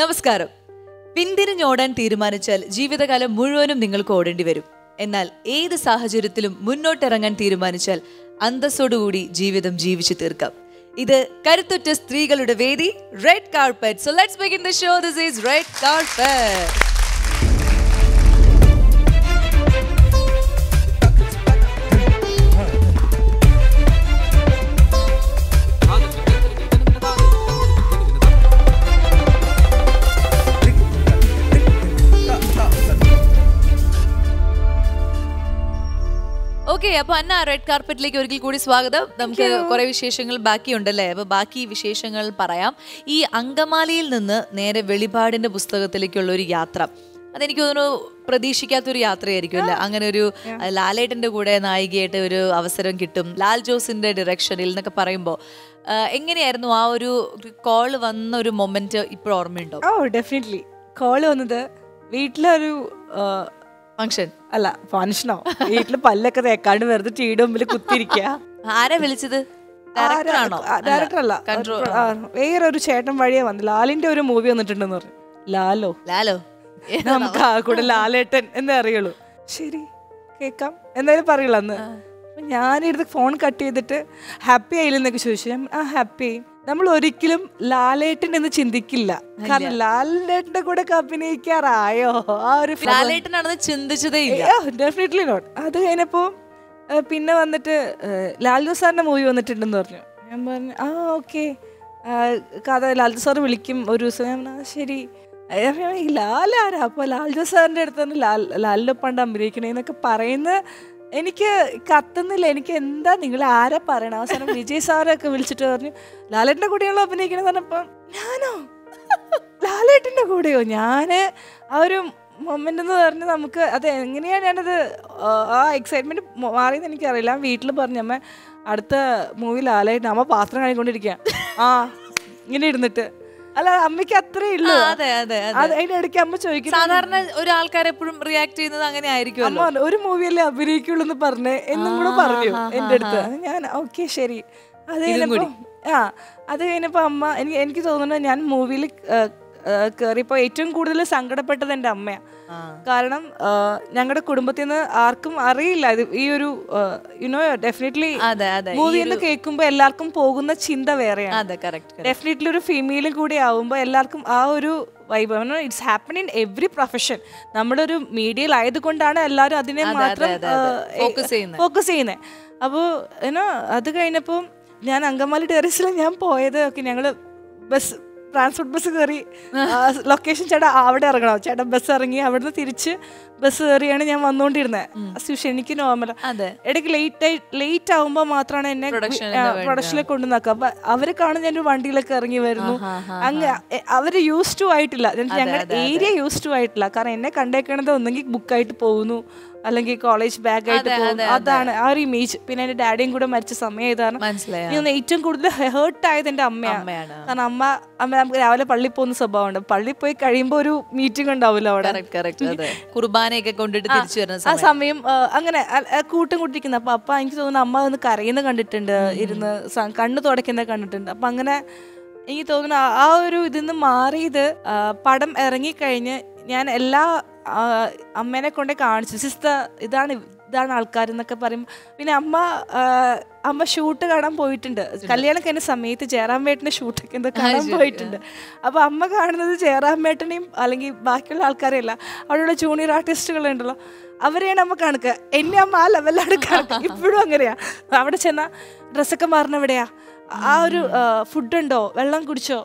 നമസ്കാരം. പിന്തിരിഞ്ഞോടാൻ തീരുമാനിച്ചാൽ ജീവിതകാലം മുഴുവനും നിങ്ങൾക്ക് ഓടേണ്ടി വരും. എന്നാൽ ഏത് സാഹചര്യത്തിലും മുന്നോട്ടിറങ്ങാൻ തീരുമാനിച്ചാൽ അന്തസ്സോടുകൂടി ജീവിതം ജീവിച്ചു തീർക്കാം. ഇത് കരുത്തുറ്റ സ്ത്രീകളുടെ വേദി red carpet. So let's begin the show. This is red carpet. Okay, അപ്പൊ അന്ന റെഡ് കാർപ്പറ്റിലേക്ക് ഒരിക്കൽ കൂടി സ്വാഗതം. നമുക്ക് കുറെ വിശേഷങ്ങൾ ബാക്കിയുണ്ടല്ലേ, അപ്പൊ ബാക്കി വിശേഷങ്ങൾ പറയാം. ഈ അങ്കമാലിയിൽ നിന്ന് നേരെ വെളിപാടിന്റെ പുസ്തകത്തിലേക്കുള്ള ഒരു യാത്ര, അതെനിക്ക് തോന്നുന്നു പ്രതീക്ഷിക്കാത്തൊരു യാത്രയായിരിക്കും അല്ലേ? അങ്ങനെ ഒരു ലാലേട്ടന്റെ കൂടെ നായികയായിട്ട് ഒരു അവസരം കിട്ടും, ലാൽ ജോസിന്റെ ഡയറക്ഷനിൽ എന്നൊക്കെ പറയുമ്പോൾ എങ്ങനെയായിരുന്നു ആ ഒരു കോള് വന്ന ഒരു മൊമെന്റ് ഇപ്പോൾ ഓർമ്മയുണ്ടോ? ഓ ഡെഫിനറ്റ്ലി. കോള് വന്നത് വീട്ടിലൊരു ഫംഗ്ഷൻ അല്ല, ഫംഗ്ഷനോ വീട്ടില് പല്ലൊക്കെ തേക്കാണ്ട് വെറുതെ ടീയുടെ മുമ്പിൽ കുത്തിരിക്കുക. ആരാ വിളിച്ചത്? ഡയറക്ടർ അല്ല, വേറൊരു ചേട്ടൻ വഴിയെ വന്നു. ലാലിന്റെ ഒരു മൂവി വന്നിട്ടുണ്ടെന്ന് പറഞ്ഞു. ലാലോ ലാലോ നമുക്ക് ആ കൂടെ ലാലേട്ടൻ എന്നേ അറിയുള്ളൂ. ശരി കേക്കാം എന്തായാലും പറയുള്ളൂ അന്ന്. അപ്പൊ ഞാനിരുന്ന് ഫോൺ കട്ട് ചെയ്തിട്ട് ഹാപ്പി ആയില്ലെന്നൊക്കെ ചോദിച്ചു. ഞാൻ ആ ഹാപ്പി നമ്മൾ ഒരിക്കലും ലാലേട്ടൻ എന്ന് ചിന്തിക്കില്ല, കാരണം ലാലേട്ടന്റെ കൂടെ അഭിനയിക്കാറായോ ആ ഒരു ലാലേട്ടനാണെന്ന് ചിന്തിച്ചതേ ഇല്ല. Definitely not. അത് കഴിഞ്ഞപ്പോ പിന്നെ വന്നിട്ട് ലാൽജോ സാറിന്റെ മൂവി വന്നിട്ടുണ്ടെന്ന് പറഞ്ഞു. ഞാൻ പറഞ്ഞു ആ ഓക്കെ കഥ ലാൽജോ സാർ വിളിക്കും ഒരു ദിവസം. ഞാൻ പറഞ്ഞു ശരി. ഈ ലാലാരാ? അപ്പൊ ലാൽജോ സാറിന്റെ അടുത്ത് തന്നെ ലാലിലൊപ്പാണ്ട് അഭിനയിക്കണേന്നൊക്കെ പറയുന്ന എനിക്ക് കത്തുന്നില്ല. എനിക്ക് എന്താ നിങ്ങൾ ആരാ പറയണ? അവസാനം വിജയ് സാറൊക്കെ വിളിച്ചിട്ട് പറഞ്ഞു ലാലേട്ടൻ്റെ കൂടെയാണോ അഭിനയിക്കണമെന്ന് പറഞ്ഞപ്പോൾ ഞാനോ ലാലേട്ടൻ്റെ കൂടെയോ? ഞാൻ ആ ഒരു മൊമെൻ്റ് എന്ന് പറഞ്ഞ് നമുക്ക് അത് എങ്ങനെയാണ് ഞാനത് ആ എക്സൈറ്റ്മെൻറ്റ് മാറിയെന്ന് എനിക്കറിയില്ല. വീട്ടിൽ പറഞ്ഞു അമ്മ അടുത്ത മൂവി ലാലേട്ടൻ. അമ്മ പാത്രം കഴിക്കൊണ്ടിരിക്കുക ആ ഇങ്ങനെ ഇരുന്നിട്ട്. അല്ല അമ്മയ്ക്ക് അത്രേ ഉള്ളൂ. അതിനിടയ്ക്ക് അമ്മ ചോദിക്കും സാധാരണ ഒരാൾക്കാരെപ്പോഴും റിയാക്ട് ചെയ്യുന്നത് അങ്ങനെ ആയിരിക്കും. അമ്മ ഒരു മൂവിയല്ലേ അഭിനയിക്കുള്ളൂ എന്ന് പറഞ്ഞേ എന്നും കൂടെ പറഞ്ഞു എൻ്റെ അടുത്ത്. ഞാൻ ഓക്കെ ശരി. അത് കഴിഞ്ഞപ്പോൾ അത് കഴിഞ്ഞപ്പോൾ അമ്മ എനിക്ക് തോന്നുന്നത് ഞാൻ മൂവിയിൽ കയറിയപ്പോൾ ഏറ്റവും കൂടുതൽ സങ്കടപ്പെട്ടത് എൻ്റെ അമ്മയാണ്. കാരണം ഞങ്ങളുടെ കുടുംബത്തിൽ നിന്ന് ആർക്കും അറിയില്ല ഇത് ഈ ഒരു യുനോ. ഡെഫിനറ്റ്ലി മൂവി എന്ന് കേൾക്കുമ്പോൾ എല്ലാവർക്കും പോകുന്ന ചിന്ത വേറെയാണ്. ഡെഫിനറ്റ്ലി ഒരു ഫീമെയിലും കൂടി ആവുമ്പോൾ എല്ലാവർക്കും ആ ഒരു vibe. It's happen in every profession. നമ്മളൊരു മീഡിയയിൽ ആയതുകൊണ്ടാണ് എല്ലാവരും അതിനെ മാത്രം ഫോക്കസ് ചെയ്യുന്നത്. അപ്പോൾ യുനോ അത് കഴിഞ്ഞപ്പോൾ ഞാൻ അങ്കമാലി ടെറസിൽ ഞാൻ പോയത്. ഓക്കെ ഞങ്ങൾ ട്രാൻസ്പോർട്ട് ബസ് കയറി ലൊക്കേഷൻ ചേട്ടാ അവിടെ ഇറങ്ങണം. ചേട്ടാ ബസ് ഇറങ്ങി അവിടുന്ന് തിരിച്ച് ബസ് കയറിയാണ് ഞാൻ വന്നുകൊണ്ടിരുന്നത്. അസ്യൂഷൻ എനിക്ക് നോർമൽ. ഇടയ്ക്ക് ലേറ്റ് ആവുമ്പോൾ മാത്രമാണ് എന്നെ പ്രൊഡക്ഷനിലേക്ക് കൊണ്ടുവന്നാക്കുക. അപ്പം അവർ കാണും ഞാനൊരു വണ്ടിയിലൊക്കെ ഇറങ്ങി വരുന്നു. അങ്ങ് അവർ യൂസ് ടു ആയിട്ടില്ല, ഞങ്ങളുടെ ഏരിയ യൂസ് ടു ആയിട്ടില്ല. കാരണം എന്നെ കണ്ടേക്കണത് ഒന്നെങ്കിൽ ബുക്കായിട്ട് പോകുന്നു, അല്ലെങ്കിൽ കോളേജ് ബാഗ് ആയിട്ട് പോകുന്നു. അതാണ് ആ ഒരു ഇമേജ്. പിന്നെ എൻ്റെ ഡാഡിയും കൂടെ മരിച്ച സമയം ഇതാണ്. ഞാൻ ഏറ്റവും കൂടുതൽ ഹേർട്ട് ആയത് എൻ്റെ അമ്മയാണ്. കാരണം അമ്മ നമുക്ക് രാവിലെ പള്ളി പോകുന്ന സ്വഭാവമുണ്ട്. പള്ളി പോയി കഴിയുമ്പോൾ ഒരു മീറ്റിംഗ് ഉണ്ടാവില്ല അവിടെ, കുർബാനയൊക്കെ കൊണ്ടിട്ട് തിരിച്ചു വരുന്ന ആ സമയം അങ്ങനെ കൂട്ടം കൂട്ടിരിക്കുന്നത്. അപ്പൊ അപ്പൊ എനിക്ക് തോന്നുന്നു അമ്മ ഒന്ന് കരയുന്ന കണ്ടിട്ടുണ്ട്, ഇരുന്ന് കണ്ണ് തുടയ്ക്കുന്നത് കണ്ടിട്ടുണ്ട്. അപ്പൊ അങ്ങനെ എനിക്ക് തോന്നുന്നു ആ ഒരു ഇതിന്ന് മാറിയത് പടം ഇറങ്ങിക്കഴിഞ്ഞ് ഞാൻ എല്ലാ അമ്മേനെ കൊണ്ടേ കാണിച്ചു. സിസ്റ്റർ ഇതാണ് ആൾക്കാരെന്നൊക്കെ പറയുമ്പോൾ പിന്നെ അമ്മ ഷൂട്ട് കാണാൻ പോയിട്ടുണ്ട്. കല്യാണം കഴിഞ്ഞ സമയത്ത് ജയറാമേട്ടൻ്റെ ഷൂട്ടൊക്കെ എന്താ കാണാൻ പോയിട്ടുണ്ട്. അപ്പോൾ അമ്മ കാണുന്നത് ജയറാമേട്ടനെയും അല്ലെങ്കിൽ ബാക്കിയുള്ള ആൾക്കാരെയല്ല, അവിടെയുള്ള ജൂനിയർ ആർട്ടിസ്റ്റുകളുണ്ടല്ലോ അവരെയാണ് അമ്മ കാണുക. എന്നെ അമ്മ ആ ലെവലാണ് കാണുക. ഇപ്പോഴും അങ്ങനെയാണ്. അവിടെ ചെന്നാൽ ഡ്രസ്സൊക്കെ മാറുന്നവിടെയാ, ആ ഒരു ഫുഡുണ്ടോ, വെള്ളം കുടിച്ചോ,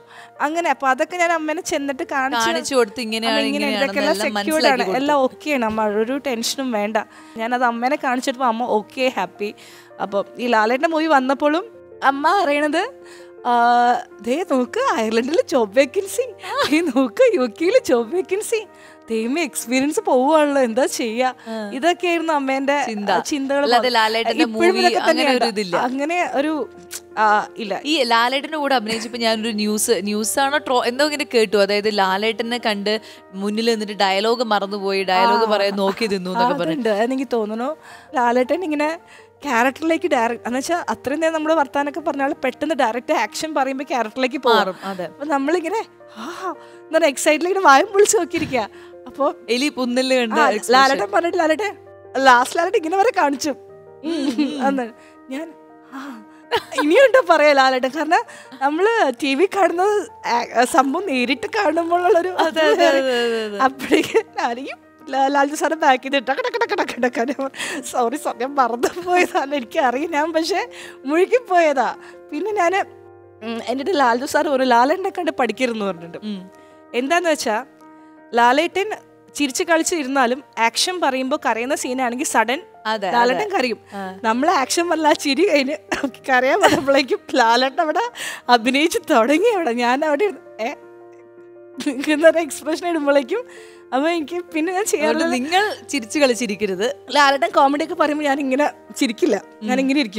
അങ്ങനെ. അപ്പൊ അതൊക്കെ ഞാൻ അമ്മേനെ ചെന്നിട്ട് കാണിച്ചു കൊടുത്ത് ഇങ്ങനെയാണ് സെക്യൂർഡാണ് എല്ലാം ഓക്കെയാണ്, അമ്മ ഒരു ടെൻഷനും വേണ്ട. ഞാനത് അമ്മേനെ കാണിച്ചിട്ടപ്പോൾ അമ്മ ഓക്കെ ഹാപ്പി. അപ്പം ഈ ലാലേട്ടൻ്റെ മൂവി വന്നപ്പോഴും അമ്മ പറയണത് ദേ നോക്ക് അയർലൻഡിൽ ജോബ് വേക്കൻസി, ദേ നോക്ക് യു കെയിൽ ജോബ് വേക്കൻസി, ദൈവം എക്സ്പീരിയൻസ് പോവുകയാണല്ലോ എന്താ ചെയ്യാ, ഇതൊക്കെയായിരുന്നു അമ്മേന്റെ ചിന്തകൾ. അങ്ങനെ ഒരു ഇല്ല ഈ ലാലേട്ടൻ്റെ കൂടെ അഭിനയിച്ചപ്പോൾ ഞാനൊരു ന്യൂസാണോ എന്തോ ഇങ്ങനെ കേട്ടു. അതായത് ലാലേട്ടനെ കണ്ട് മുന്നിൽ നിന്നിട്ട് ഡയലോഗ് മറന്നുപോയി, ഡയലോഗ് പറയാൻ നോക്കി നിന്നു എന്നൊക്കെ പറഞ്ഞിട്ടുണ്ട്. എനിക്ക് തോന്നുന്നു ലാലേട്ടൻ ഇങ്ങനെ character like direct. Anasha, after that, we have to talk about direct action. We have character like we excited. Lalsara back in the Taka. Sorry, Socket Bartha Poysa and carry Nambashe, Muriki Poeda. Pinana ended Lalsar or Lala and a kind of particular Nordin. In the Nacha Lalatin Chirchical Chirnalum, action Parimbo Karena scene and sudden Lalatin Karim. Namla action Mala Chiri in Karia, like you Plalatavada, Abhinaya Thodding, and Yana did eh? That expression like him. I keep pinning a chair. Larata comedy Parimina Chirikilla, running in it.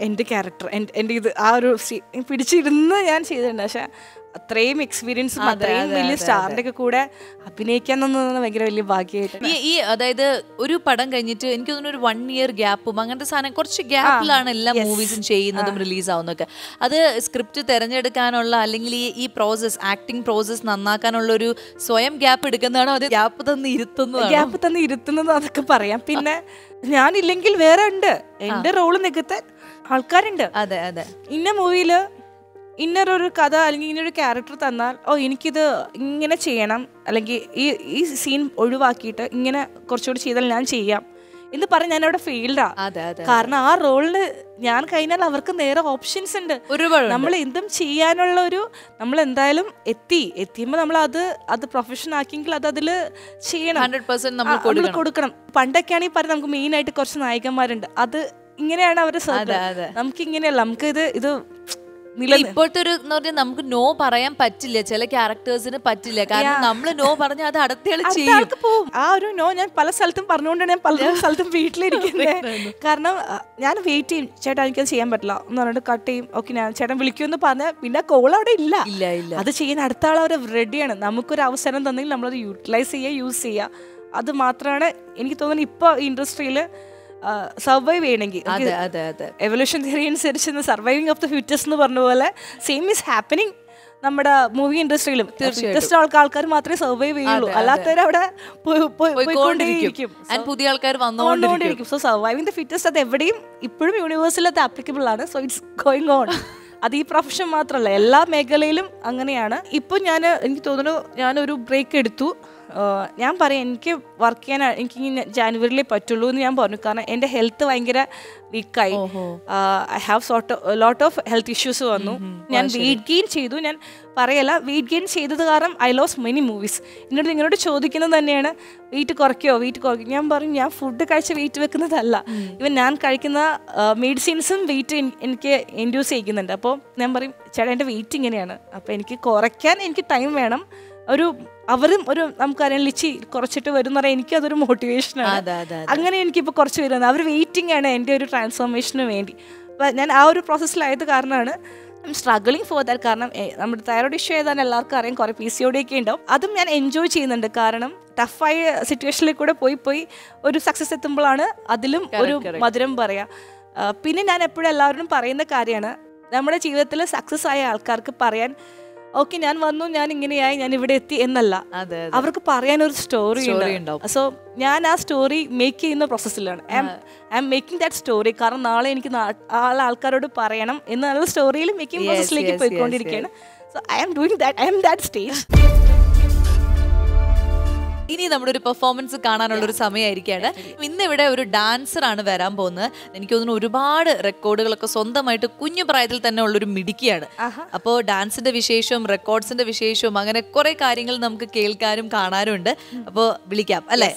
End the character and end the hour of sea. In Pidichirna and Cheese and Asha, a train experience, a train really star like a coda, a pinakan on the regularly bargate. Ye either Uru Padanganito, included 1 year gap among the San and Korch gap and movies and chain of them release on the other scripted Teranjacanola, Lingli, E process, acting process, Nanacanoloru, Soyam gap. Gap than the Ritun, Gap than the Ritun of the Caparia Pinna, Nani Linkil, where under Ender roll in the Gatet, Halkarinder, other in a movie, inner or Kada, Linginary character Tanal, or Inki the Ingena Chianam, Alagi is seen Uduvakita, Ingena Corcho Chidal Nanchia. In the Paranana field, Karna rolled Yankaina Lavarkan there are options and Namal in them Chian or Loru, Namalendilum, Eti, Etimanamla, other profession Aking Ladadilla, Chian 100% Namal Kodakam, Pandakani Parangamina at Korsan Igamar and other Ingana and our son, Namking in a Lamka, either. But not in number no parayam patilla characters in a patilla, number no parana had a tail. I don't know, and Palasaltum Parnon and Palasaltum Wheatley. Karna Yan waiting, Chetankel CM but law, not a cut team, Okina, Chetam Vilku in the Pana, Pina Cola de Illa. Other chain had thought of ready and Namukura was seven on the number utilize a UCA. Other Matrana, Inkitonipa industrial. Survive okay. Evolution theory and the surviving of the fittest same is happening in the movie industry. Fittest alkalkar survive and so surviving the fittest at every day universal applicable, so it's going on. That's the profession. All megalilum anganeyana. Ippo njana enki thoduno njana oru break eduthu. Njan parayan enki work cheyan enki January le pattullu nu njan parnu karna ende health vayangara weak aayi. I have sort of a lot of health issues vannu. Njan weight gain chedu njan parayala weight gain chedadu karanam I lost many movies. Ennodu ningalodu chodikkana thanneyana weight korakyo weight korakyo njan parnu njan food kaicha weight vekkunnadalla. Even njan kazhikkuna medicines um weight enki induce cheyyunnund. I am eating it. I am time. I'm currently motivation. I'm eating and transformation. But our process I'm struggling for that. I'm tired of sharing and I'm PCOD. I enjoy it. Tough situation. I'm success. I'm നമ്മുടെ ജീവിതത്തിൽ success ആയ ആൾക്കാർക്ക് പറയാൻ okay ഞാൻ വന്നു ഞാൻ ഇങ്ങനെയായി ഞാൻ ഇവിടെ എത്തി എന്നല്ല അവർക്ക് പറയാൻ ഒരു സ്റ്റോറി ഉണ്ട് സോ ഞാൻ ആ സ്റ്റോറി മേക്ക് ചെയ്യുന്ന പ്രോസസ്സിലാണ് I am making that story കാരണം നാളെ എനിക്ക് ആൾക്കാരോട് പറയണം എന്നുള്ള സ്റ്റോറിയിൽ മേക്കിംഗ് പ്രോസസ്സിലേക്ക് പോയിക്കൊണ്ടിരിക്കുകയാണ് so I am doing that I am that stage ഇനി നമ്മുടെ ഒരു പെർഫോമൻസ് കാണാനുള്ള ഒരു സമയമായിരിക്കാണ്. ഇന്ന് ഇവിടെ ഒരു ഡാൻസർ ആണ് വരാൻ പോകുന്നത്. എനിക്ക് തോന്നുന്നു ഒരുപാട് റെക്കോർഡുകളൊക്കെ സ്വന്തമായിട്ട് കുഞ്ഞു പ്രായത്തിൽ തന്നെ ഉള്ള ഒരു മിടുക്കിയാണ്. അപ്പോൾ ഡാൻസിന്റെ വിശേഷവും റെക്കോർഡ്സിന്റെ വിശേഷവും അങ്ങനെ കുറേ കാര്യങ്ങൾ നമുക്ക് കേൾക്കാനും കാണാനും ഉണ്ട്. അപ്പോൾ വിളിക്കാം അല്ലേ?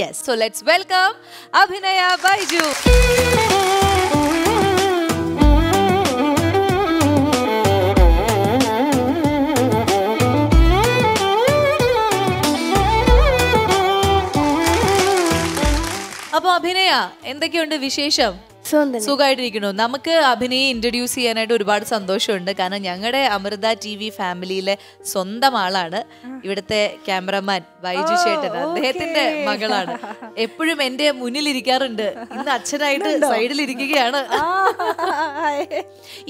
യെസ്. സോ ലെറ്റ്സ് വെൽക്കം അഭിനയ Baiju. Abhinaya, what is your name? സുഖമായിട്ടിരിക്കുന്നു. നമുക്ക് അഭിനയെ ഇൻട്രൊഡ്യൂസ് ചെയ്യാനായിട്ട് ഒരുപാട് സന്തോഷമുണ്ട്. കാരണം ഞങ്ങളുടെ അമൃത ടി വി ഫാമിലിയിലെ സ്വന്തം ആളാണ് ഇവിടുത്തെ ക്യാമറമാൻ ബൈജു ചേട്ടൻ. അദ്ദേഹത്തിന്റെ മകളാണ്. എപ്പോഴും എന്റെ മുന്നിലിരിക്കാറുണ്ട്. ഇന്ന് അച്ഛനായിട്ട് സൈഡിലിരിക്കുകയാണ്.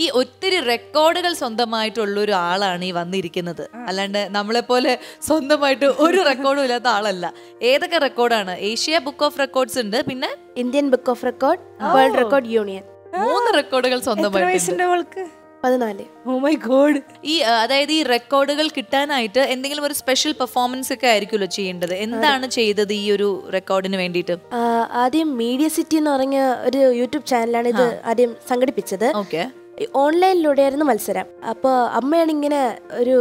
ഈ ഒത്തിരി റെക്കോർഡുകൾ സ്വന്തമായിട്ടുള്ള ഒരു ആളാണ് ഈ വന്നിരിക്കുന്നത്. അല്ലാണ്ട് നമ്മളെപ്പോലെ സ്വന്തമായിട്ട് ഒരു റെക്കോർഡും ഇല്ലാത്ത ആളല്ല. ഏതൊക്കെ റെക്കോർഡാണ്? ഏഷ്യ ബുക്ക് ഓഫ് റെക്കോർഡ്സ് ഉണ്ട്, പിന്നെ Indian book of record, world record union, മൂന്ന് റെക്കോർഡുകൾ സ്വന്തമായിട്ട്. 14. Oh my God. ഈ അതായത് ഈ റെക്കോർഡുകൾ കിട്ടാനായിട്ട് എന്തെങ്കിലും ഒരു സ്പെഷ്യൽ പെർഫോമൻസ് ഒക്കെ ആയിരിക്കുമല്ലോ ചെയ്യേണ്ടത്. എന്താണ് ചെയ്തത് ഈ ഒരു റെക്കോർഡിന് വേണ്ടിയിട്ട്? ആദ്യം മീഡിയ സിറ്റി എന്ന് പറഞ്ഞ ഒരു യൂട്യൂബ് ചാനലാണ് ഇത് ആദ്യം സംഘടിപ്പിച്ചത്. ഓക്കെ, ഓൺലൈനിലൂടെ ആയിരുന്നു മത്സരം. അപ്പൊ അമ്മയാണ് ഇങ്ങനെ ഒരു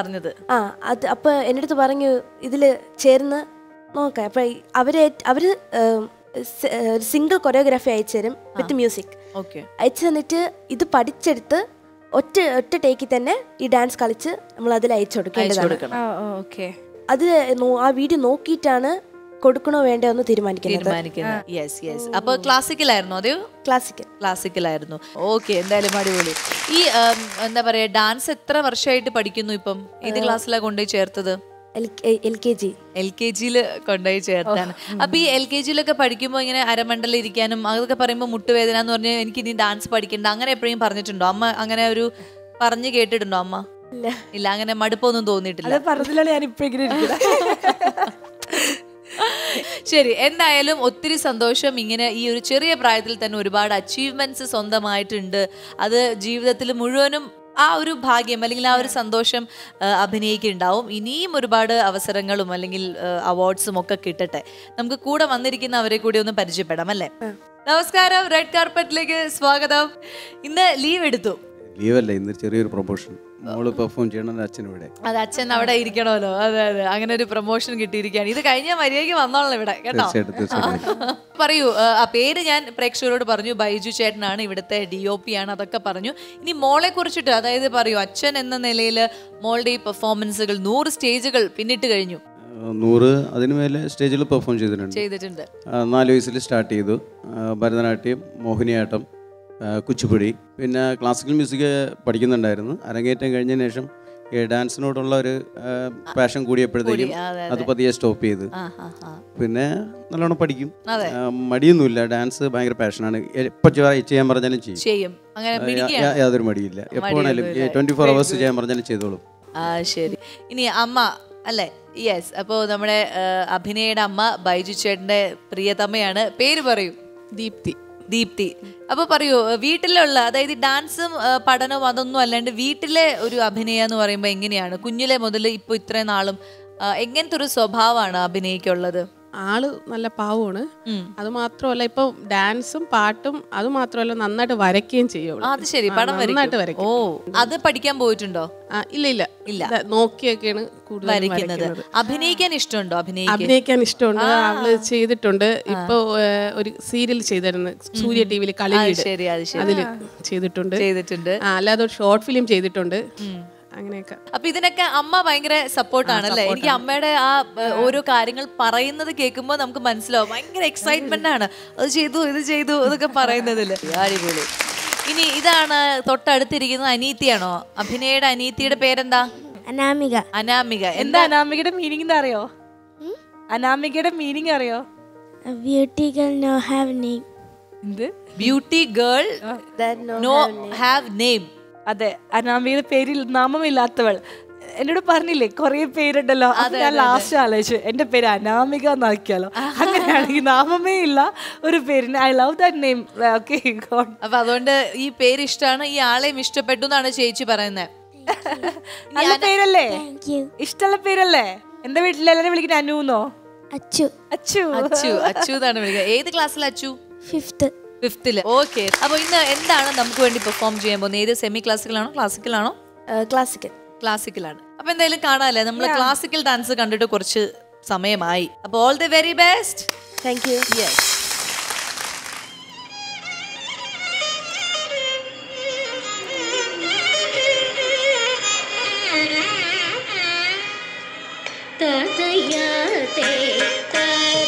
പറഞ്ഞത്. അപ്പൊ എൻ്റെ അടുത്ത് പറഞ്ഞു ഇതില് ചേർന്ന് നോക്കാം. അപ്പൊ അവര് സിംഗിൾ കൊറിയോഗ്രാഫി അയച്ചു തരും വിത്ത് മ്യൂസിക്. അയച്ചു തന്നിട്ട് ഇത് പഠിച്ചെടുത്ത് ഒറ്റ ടേക്കിൽ തന്നെ ഈ ഡാൻസ് കളിച്ച് നമ്മൾ അതിൽ അയച്ചു കൊടുക്കേണ്ടതാണ്. അത് ആ വീഡിയോ നോക്കിയിട്ടാണ് കൊടുക്കണോ വേണ്ടോ എന്ന് തീരുമാനിക്കുന്നത്. അപ്പൊ ക്ലാസിക്കലായിരുന്നു, അതെയോ? ക്ലാസിക്കലായിരുന്നു. ഓക്കെ, എന്തായാലും അടിപൊളി. ഈ എന്താ പറയാ, ഡാൻസ് എത്ര വർഷമായിട്ട് പഠിക്കുന്നു? ഇപ്പം ഏത് ക്ലാസ്സിലാണ് കൊണ്ടുപോയി ചേർത്തത്? LKG കൊണ്ടുപോയി ചേർത്താണ്. അപ്പൊ ഈ LKGയിലൊക്കെ പഠിക്കുമ്പോ ഇങ്ങനെ അരമണ്ടല ഇരിക്കാനും അതൊക്കെ പറയുമ്പോൾ മുട്ടുവേദന എന്ന് പറഞ്ഞാൽ എനിക്ക് ഇനി ഡാൻസ് പഠിക്കണ്ട അങ്ങനെ എപ്പോഴും പറഞ്ഞിട്ടുണ്ടോ അമ്മ? അങ്ങനെ ഒരു പറഞ്ഞു കേട്ടിട്ടുണ്ടോ അമ്മ? ഇല്ല, അങ്ങനെ മടുപ്പൊന്നും തോന്നിയിട്ടില്ല. ശരി, എന്തായാലും ഒത്തിരി സന്തോഷം. ഇങ്ങനെ ഈ ഒരു ചെറിയ പ്രായത്തിൽ തന്നെ ഒരുപാട് അച്ചീവ്മെന്റ്സ് സ്വന്തമായിട്ടുണ്ട്. അത് ജീവിതത്തിൽ മുഴുവനും ആ ഒരു ഭാഗ്യം അല്ലെങ്കിൽ ആ ഒരു സന്തോഷം അഭിനയിക്കുന്നുണ്ടാവും. ഇനിയും ഒരുപാട് അവസരങ്ങളും അല്ലെങ്കിൽ അവാർഡ്സും ഒക്കെ കിട്ടട്ടെ. നമുക്ക് കൂടെ വന്നിരിക്കുന്ന അവരെ കൂടി ഒന്ന് പരിചയപ്പെടാം, അല്ലേ? നമസ്കാരം, റെഡ് കാർപ്പറ്റിലേക്ക് സ്വാഗതം. ഇന്ന് ലീവ് എടുത്തു? ലീവല്ല, ഇന്ന് ചെറിയൊരു പ്രൊമോഷൻ. അത് അച്ഛൻ അവിടെ ഇരിക്കണമല്ലോ. അതെ അതെ, അങ്ങനെ ഒരു പ്രൊമോഷൻ കിട്ടിയിരിക്കുകയാണ്. ഇത് കഴിഞ്ഞ മര്യാദയ്ക്ക് വന്നോളാം ഇവിടെ, കേട്ടോ. പറയൂ, ആ പേര് ഞാൻ പ്രേക്ഷകരോട് പറഞ്ഞു. ബൈജു ചേട്ടനാണ് ഇവിടുത്തെ DOP ആണ്, അതൊക്കെ പറഞ്ഞു. ഇനി മോളെ കുറിച്ചിട്ട്, അതായത് പറയൂ, അച്ഛൻ എന്ന നിലയിൽ മോളുടെ ഈ പെർഫോമൻസുകൾ 100 സ്റ്റേജുകൾ പിന്നിട്ട് കഴിഞ്ഞു. 100 അതിനു മേലെ സ്റ്റേജിൽ പെർഫോം ചെയ്തിട്ടുണ്ട്. 4 വയസ്സിൽ സ്റ്റാർട്ട് ചെയ്തു. ഭരതനാട്യം, മോഹിനിയാട്ടം, കുച്ചിപ്പുടി, പിന്നെ ക്ലാസിക്കൽ മ്യൂസിക് പഠിക്കുന്നുണ്ടായിരുന്നു. അരങ്ങേറ്റം കഴിഞ്ഞതിന് ശേഷം ഡാൻസിനോടുള്ള ഒരു പാഷൻ കൂടിയപ്പോഴത്തേക്കും അത് പതിയെ സ്റ്റോപ്പ് ചെയ്ത് പിന്നെ നല്ലോണം പഠിക്കും. മടിയൊന്നുമില്ല, ഡാൻസ് ഭയങ്കര പാഷനാണ്. എപ്പോൾ ചെയ്യാൻ പറഞ്ഞാലും ചെയ്യും, യാതൊരു മടിയില്ല. എപ്പോഴാണെങ്കിലും 24 hours ചെയ്യാൻ പറഞ്ഞാലും ചെയ്തോളും. ശരി, ഇനി അമ്മ അല്ലേ? യെസ്. അപ്പോൾ നമ്മുടെ അഭിനയയുടെ അമ്മ ബൈജു ചേട്ടൻ്റെ പ്രിയതമ്മയാണ്. പേര് പറയൂ. ദീപ്തി. അപ്പൊ പറയൂ, വീട്ടിലുള്ള, അതായത് ഡാൻസും പഠനവും അതൊന്നും അല്ലാണ്ട് വീട്ടിലെ ഒരു അഭിനയം എന്ന് പറയുമ്പോ എങ്ങനെയാണ്? കുഞ്ഞിലെ മുതൽ ഇപ്പൊ ഇത്രയും നാളും എങ്ങനത്തെ ഒരു സ്വഭാവമാണ് അഭിനയിക്കുള്ളത്? ആള് നല്ല പാവമാണ്. അത് മാത്രമല്ല, ഇപ്പൊ ഡാൻസും പാട്ടും അത് മാത്രമല്ല നന്നായിട്ട് വരയ്ക്കുകയും ചെയ്യും. അത് ശരി, പടം നന്നായിട്ട് വരയ്ക്കും. ഓ, അത് പഠിക്കാൻ പോയിട്ടുണ്ടോ? ഇല്ല, നോക്കിയൊക്കെയാണ് കൂടുതൽ വരയ്ക്കുന്നത്. അഭിനയിക്കാൻ ഇഷ്ടമുണ്ടോ? അഭിനയിക്കാൻ ഇഷ്ടമുണ്ട്. അവള് ചെയ്തിട്ടുണ്ട്. ഇപ്പൊ ഒരു സീരിയൽ ചെയ്തിരുന്നു സൂര്യ TV അതില് ചെയ്തിട്ടുണ്ട്. അല്ലാതെ ഒരു ഷോർട്ട് ഫിലിം ചെയ്തിട്ടുണ്ട്. അങ്ങനെയൊക്കെ. അപ്പൊ ഇതിനൊക്കെ അമ്മ ഭയങ്കര സപ്പോർട്ടാണ്, അല്ലേ? എനിക്ക് അമ്മയുടെ ആ ഓരോ കാര്യങ്ങൾ പറയുന്നത് കേൾക്കുമ്പോൾ നമുക്ക് മനസ്സിലാവും ഭയങ്കര എക്സൈറ്റ്മെന്റ് ആണ്. അത് ചെയ്തു, ഇത് ചെയ്തു, ഇതൊക്കെ പറയുന്നതിൽ അടിപൊളി. ഇനി ഇതാണ് തൊട്ടടുത്തിരിക്കുന്നത് അനീത്തിയാണോ? അഭിനയയുടെ അനീത്തിയുടെ പേരെന്താ? അനാമിക. എന്താ അനാമികയുടെ മീനിങ്? എന്താ അറിയോ അനാമികയുടെ മീനിങ്? അറിയോ? Beauty girl no have name. എന്ത്? Beauty girl no have name. അതെ, അനാമികയുടെ പേരിൽ നാമമില്ലാത്തവൾ. എന്നോട് പറഞ്ഞില്ലേ കൊറേ പേരുണ്ടല്ലോ, അത് ഞാൻ ലാസ്റ്റ് ആലോചിച്ചു എന്റെ പേര് അനാമിക എന്നാക്കിയാലോ. അങ്ങനെയാണെങ്കിൽ നാമമേ ഇല്ല ഒരു പേരിന്. I love that name. Okay, god. അപ്പൊ അതുകൊണ്ട് ഈ പേര് ഇഷ്ടമാണ്, ഈ ആളെയും ഇഷ്ടപ്പെട്ടു എന്നാണ് ചേച്ചി പറയുന്നത്. നല്ല പേരല്ലേ, ഇഷ്ടമുള്ള പേരല്ലേ? എന്റെ വീട്ടിലെല്ലാരും വിളിക്കുന്ന അനുന്നോ? അച്ചു. അച്ചു അച്ചു അച്ചു എന്നാണ് വിളിക്കുന്നത്. ഏത് ക്ലാസ്സിൽ അച്ചു? 5th. ഓക്കെ. അപ്പൊ ഇന്ന് എന്താണ് നമുക്ക് വേണ്ടി പെർഫോം ചെയ്യാൻ പോകുന്നത്? ഏത്, സെമി ക്ലാസിക്കലാണോ ക്ലാസിക്കലാണോ? ക്ലാസിക്കലാണ്. അപ്പൊ എന്തായാലും കാണാല്ലേ, നമ്മൾ ക്ലാസിക്കൽ ഡാൻസ് കണ്ടിട്ട് കുറച്ച് സമയമായി. അപ്പൊ all the very best. Thank you. Yes. തതയതേ തതത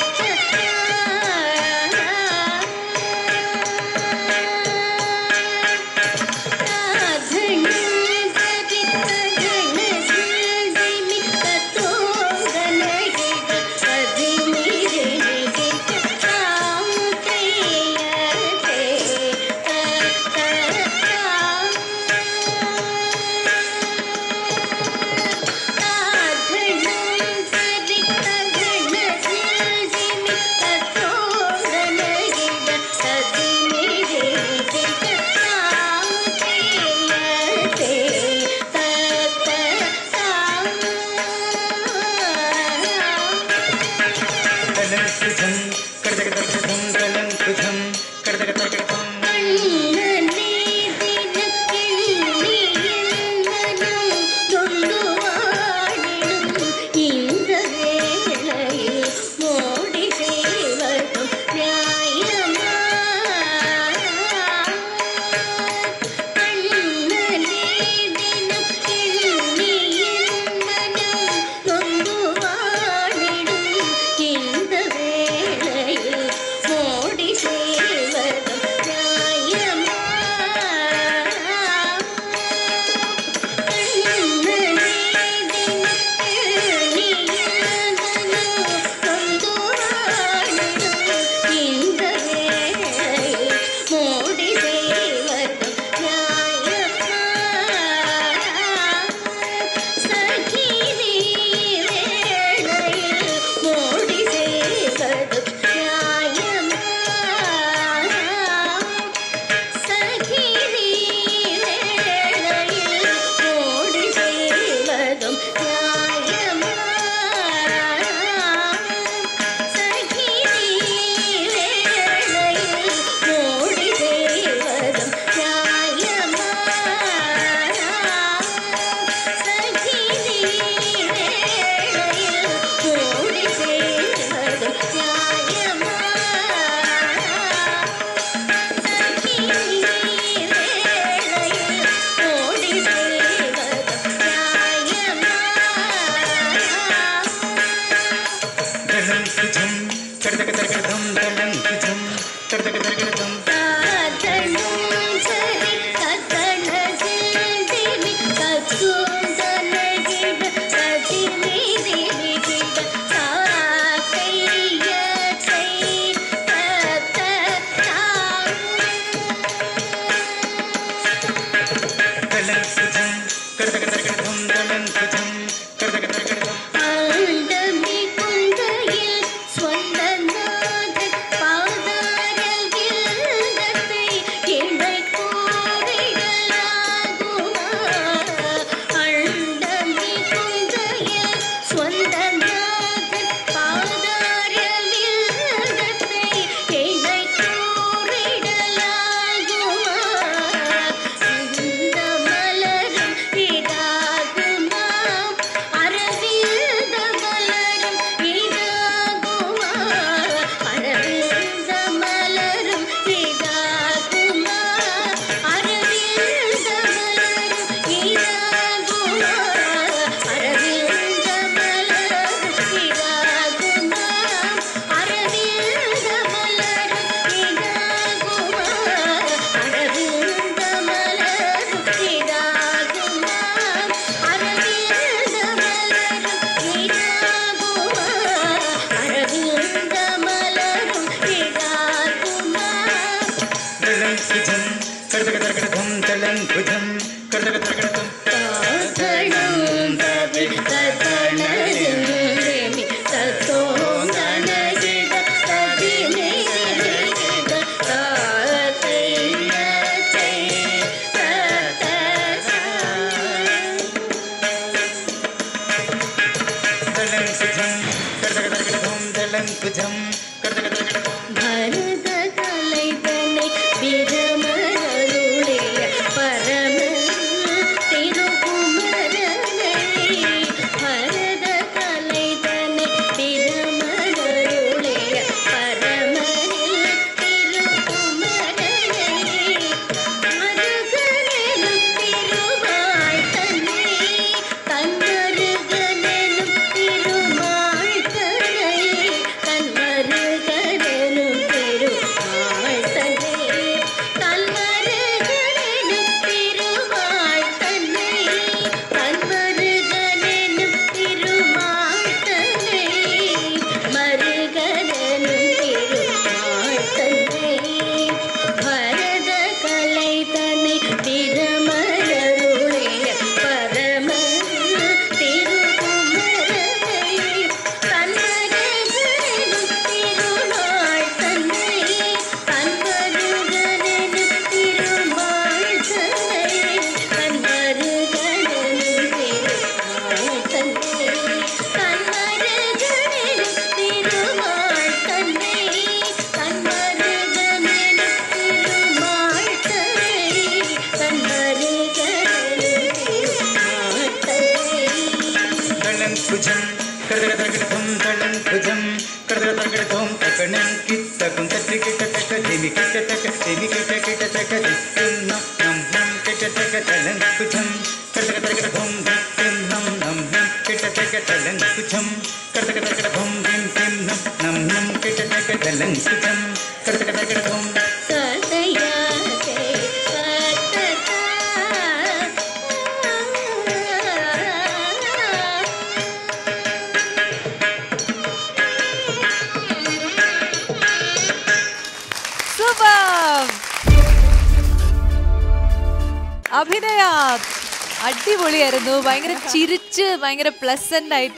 Pleasant night.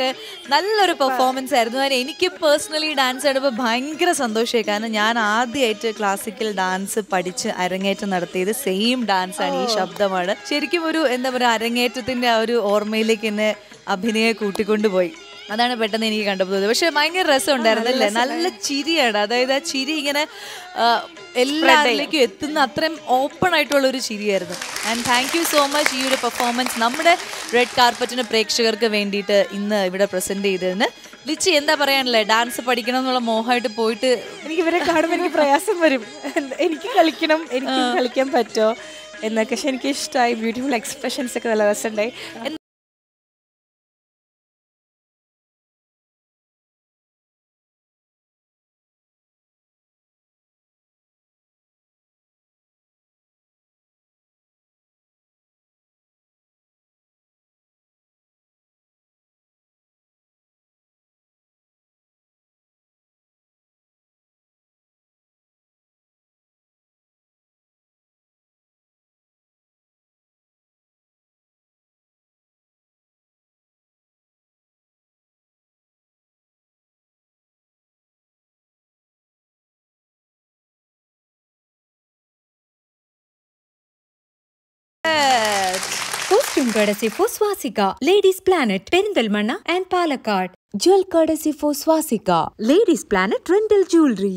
Nallore performance erdu. And eniki personally dance edubo bhayangara sandoshai kaana njan aadiyayittu classical dance padichu arangettu nadathathu same dance aanu ee shabdamana. Sherikkum oru endha oru arangettuthinte aa oru ormayilekku enne Abhinaya kootikondu poi. അതാണ് പെട്ടെന്ന് എനിക്ക് കണ്ടപ്പോൾ പക്ഷേ ഭയങ്കര രസം ഉണ്ടായിരുന്നല്ലേ നല്ല ചിരിയാണ് അതായത് ആ ചിരി ഇങ്ങനെ എല്ലാവരിലേക്കും എത്തുന്ന അത്രയും ഓപ്പൺ ആയിട്ടുള്ള ഒരു ചിരിയായിരുന്നു and thank you so much ഈ ഒരു പെർഫോമൻസ് നമ്മുടെ റെഡ് കാർപ്പറ്റിന് പ്രേക്ഷകർക്ക് വേണ്ടിയിട്ട് ഇന്ന് ഇവിടെ പ്രസന്റ് ചെയ്തതിന് ലിച്ചി എന്താ പറയാനല്ലേ ഡാൻസ് പഠിക്കണം എന്നുള്ള മോഹമായിട്ട് പോയിട്ട് എനിക്ക് ഇവരെ കാണുമ്പോൾ എനിക്ക് പ്രയാസം വരും എനിക്ക് കളിക്കണം എനിക്ക് കളിക്കാൻ പറ്റോ എന്നൊക്കെ പക്ഷേ എനിക്ക് ഇഷ്ടമായി ബ്യൂട്ടിഫുൾ എക്സ്പ്രഷൻസ് ഒക്കെ നല്ല രസമുണ്ടായി Costume courtesy for Swasika, Ladies Planet, Perindalmanna and Palakkad. Jewel courtesy for Swasika, Ladies Planet Rental Jewelry.